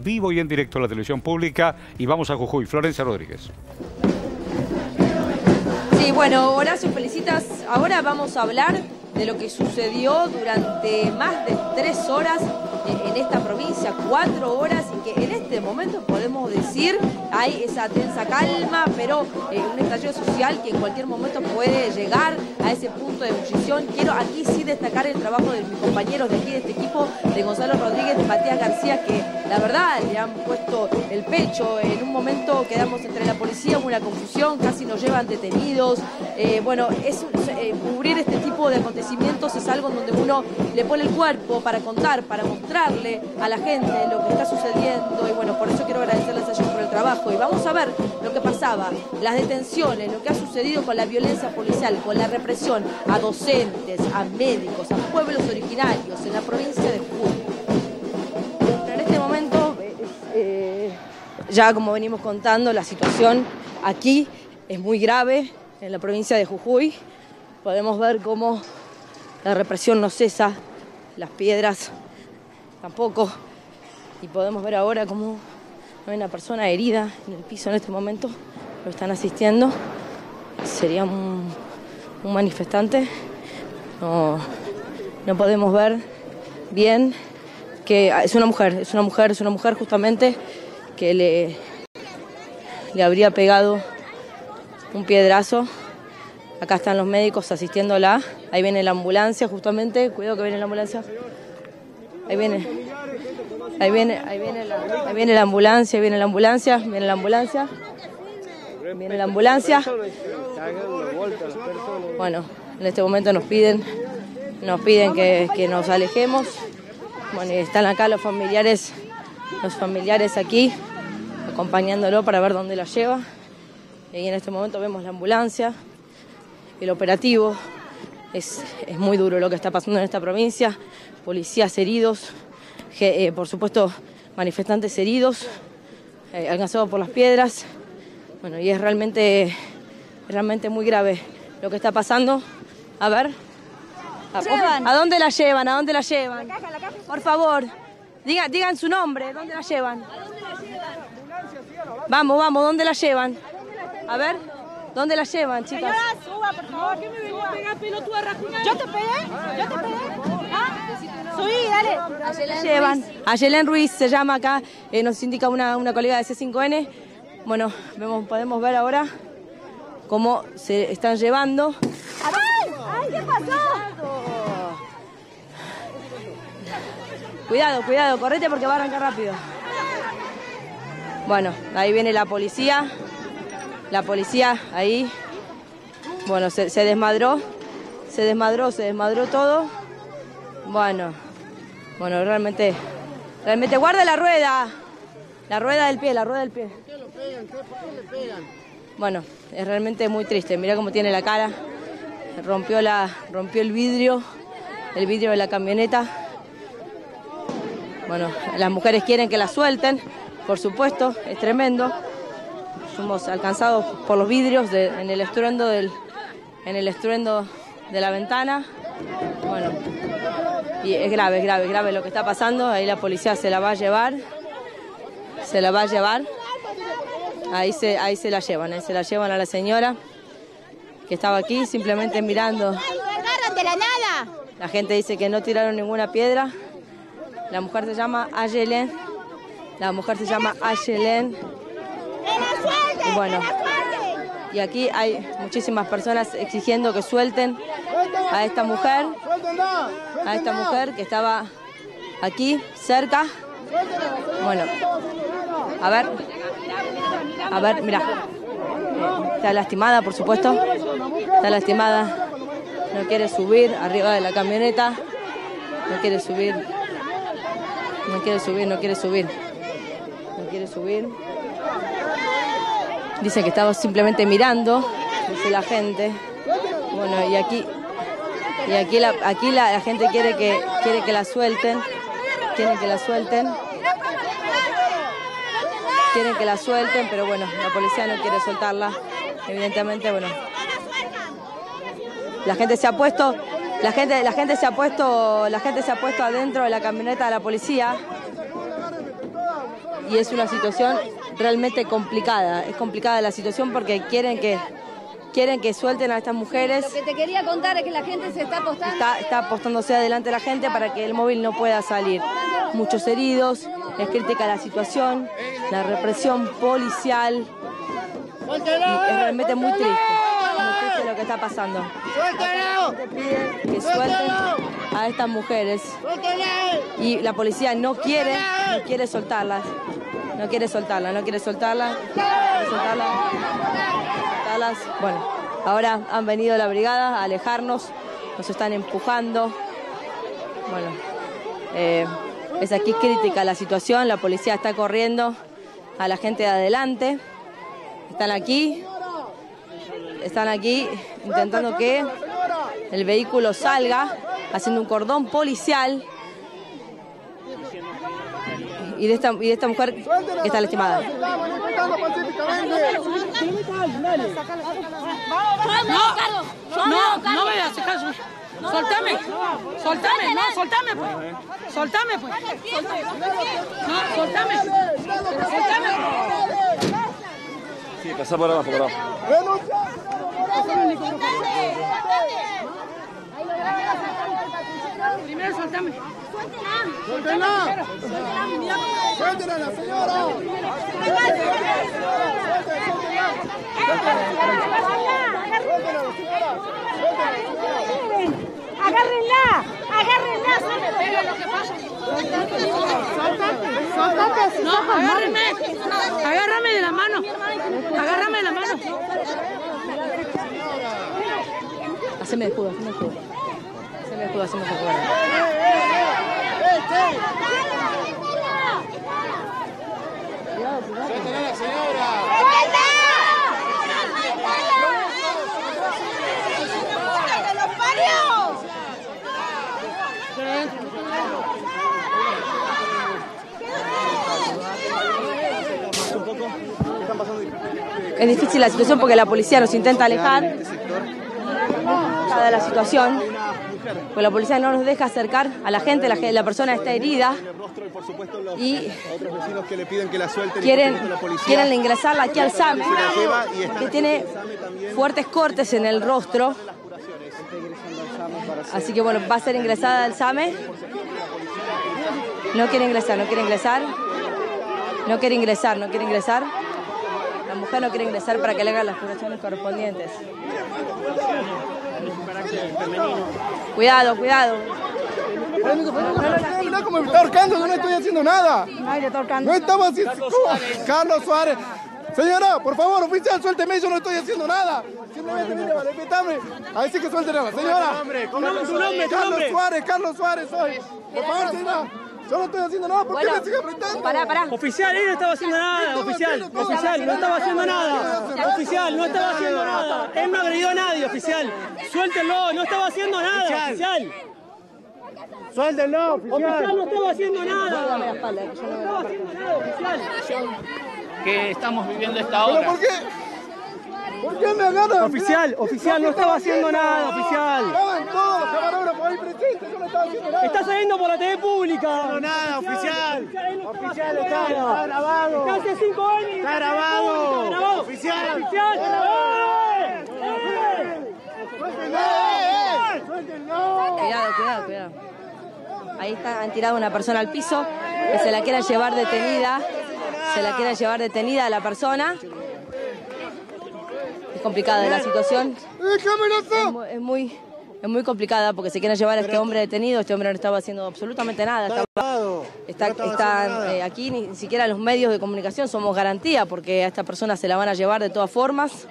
Vivo y en directo en la televisión pública y vamos a Jujuy. Florencia Rodríguez. Sí, bueno, Horacio, felicitas. Ahora vamos a hablar de lo que sucedió durante más de 3 horas en esta provincia, 4 horas, y que en este momento podemos decir hay esa tensa calma, pero un estallido social que en cualquier momento puede llegar a ese punto de ebullición. Quiero aquí sí destacar el trabajo de mis compañeros de aquí, de este equipo, de Gonzalo Rodríguez, de Matías García, que la verdad le han puesto el pecho. En un momento quedamos entre la policía, hubo una confusión, casi nos llevan detenidos. Bueno, cubrir este tipo de acontecimientos es algo en donde uno le pone el cuerpo para contar, para mostrarle a la gente lo que está sucediendo, y bueno, por eso quiero agradecerles a ellos por el trabajo. Y vamos a ver lo que pasaba, las detenciones, lo que ha sucedido con la violencia policial, con la represión a docentes, a médicos, a pueblos originarios en la provincia de Jujuy. Pero en este momento, ya como venimos contando, la situación aquí es muy grave en la provincia de Jujuy. Podemos ver cómo la represión no cesa, las piedras tampoco, y podemos ver ahora cómo hay una persona herida en el piso en este momento, lo están asistiendo, sería un manifestante, no podemos ver bien, que es una mujer justamente que le habría pegado un piedrazo. Acá están los médicos asistiéndola. Ahí viene la ambulancia, justamente. Cuidado que viene la ambulancia. Ahí viene la ambulancia. Bueno, en este momento nos piden que nos alejemos. Bueno, y están acá los familiares aquí, acompañándolo para ver dónde la lleva. Y en este momento vemos la ambulancia. El operativo es muy duro lo que está pasando en esta provincia. Policías heridos, por supuesto manifestantes heridos, alcanzados por las piedras. Bueno, y es realmente muy grave lo que está pasando. A ver. ¿A dónde la llevan? ¿A dónde la llevan? La caja. Por favor, digan su nombre. ¿Dónde la llevan? ¿A dónde la llevan? Vamos, ¿dónde la llevan? A ver. ¿Dónde la llevan, chicas? Señora, suba, por favor. ¿Qué me venía a pegar, pelotuda, rajuñada? ¿Yo te pegué? ¿Ah? Subí, dale. Ayelén Ruiz se llama acá, nos indica una colega de C5N. Bueno, podemos ver ahora cómo se están llevando. ¡Ay! ¿Qué pasó? Cuidado, correte porque va a arrancar rápido. Bueno, ahí viene la policía. La policía ahí, bueno, se desmadró todo. Bueno, realmente guarda la rueda del pie. Bueno, es realmente muy triste, mirá cómo tiene la cara. Rompió el vidrio de la camioneta. Bueno, las mujeres quieren que la suelten, por supuesto, es tremendo. Fuimos alcanzados por los vidrios en el estruendo de la ventana. Bueno, y es grave lo que está pasando. Ahí la policía se la va a llevar. Ahí se la llevan a la señora que estaba aquí simplemente mirando. La gente dice que no tiraron ninguna piedra. La mujer se llama Ayelén. Y bueno, y aquí hay muchísimas personas exigiendo que suelten a esta mujer que estaba aquí cerca. Bueno, a ver, mira, está lastimada, por supuesto, no quiere subir arriba de la camioneta, no quiere subir. Dicen que estaba simplemente mirando, dice la gente. Bueno, y aquí la gente quiere que la suelten. Quieren que la suelten, pero bueno, la policía no quiere soltarla. Evidentemente, bueno. La gente se ha puesto adentro de la camioneta de la policía. y es una situación realmente complicada. Es complicada la situación porque quieren que suelten a estas mujeres. Lo que te quería contar es que la gente se está apostando. Está apostándose adelante la gente para que el móvil no pueda salir. Muchos heridos, es crítica la situación, la represión policial. Y es realmente muy triste lo que está pasando. Que suelten a estas mujeres. Y la policía no quiere soltarlas. No quiere soltarlas. Bueno, ahora han venido la brigada a alejarnos, nos están empujando. Bueno, es aquí crítica la situación, la policía está corriendo a la gente de adelante. Están aquí intentando que el vehículo salga, haciendo un cordón policial. Y de esta mujer que está lastimada. No me veas, Carlos. Soltame. Sí, pasá por abajo, Primero soltame. ¡Suéltela la señora! ¡Agárrame de la mano! ¡Agárrame de la mano! Haceme escudo. ¡Suéltala la señora! ¡Suéltala! ¡Los parios! Es difícil la situación porque la policía nos intenta alejar. Cada la situación. Pues la policía no nos deja acercar a la gente, la persona está herida y quieren ingresarla aquí al SAME, que tiene fuertes cortes en el rostro, así que bueno, va a ser ingresada al SAME. No quiere ingresar. La mujer no quiere ingresar para que le hagan las curaciones correspondientes. Cuidado. Mirá cómo me está ahorcando, yo no estoy haciendo nada. Nadie está ahorcando. No estamos haciendo... Carlos Suárez. Señora, por favor, oficial, suélteme, yo no estoy haciendo nada. Simplemente mire, vale, invítame. A decir que suelte nada. Señora. Tu nombre. Carlos Suárez soy. Por favor, señora. Yo no estoy haciendo nada, ¿por qué me sigue apretando? Pará. Oficial, él no estaba haciendo nada, oficial, no estaba haciendo nada. Él no agredió a nadie, oficial. Suéltenlo, no estaba haciendo nada, oficial. Suéltenlo, oficial. Oficial, no estaba haciendo nada. Oficial. Que estamos viviendo esta hora. ¿Pero por qué? ¿Por qué me agarran? Oficial, no estaba haciendo nada, oficial. Estaban todos camarógrafos ahí presentes, yo no estaba haciendo nada. Está saliendo por la TV pública. No, nada, oficial. Oficial, está grabado. Está hace 5 años. Está grabado. Oficial, ¡Suéltenlo! Cuidado. Ahí han tirado una persona al piso, que se la quieren llevar detenida. A la persona. Complicada la situación, es muy complicada porque se quieren llevar a este hombre detenido. Este hombre no estaba haciendo absolutamente nada, están aquí, ni siquiera los medios de comunicación somos garantía porque a esta persona se la van a llevar de todas formas.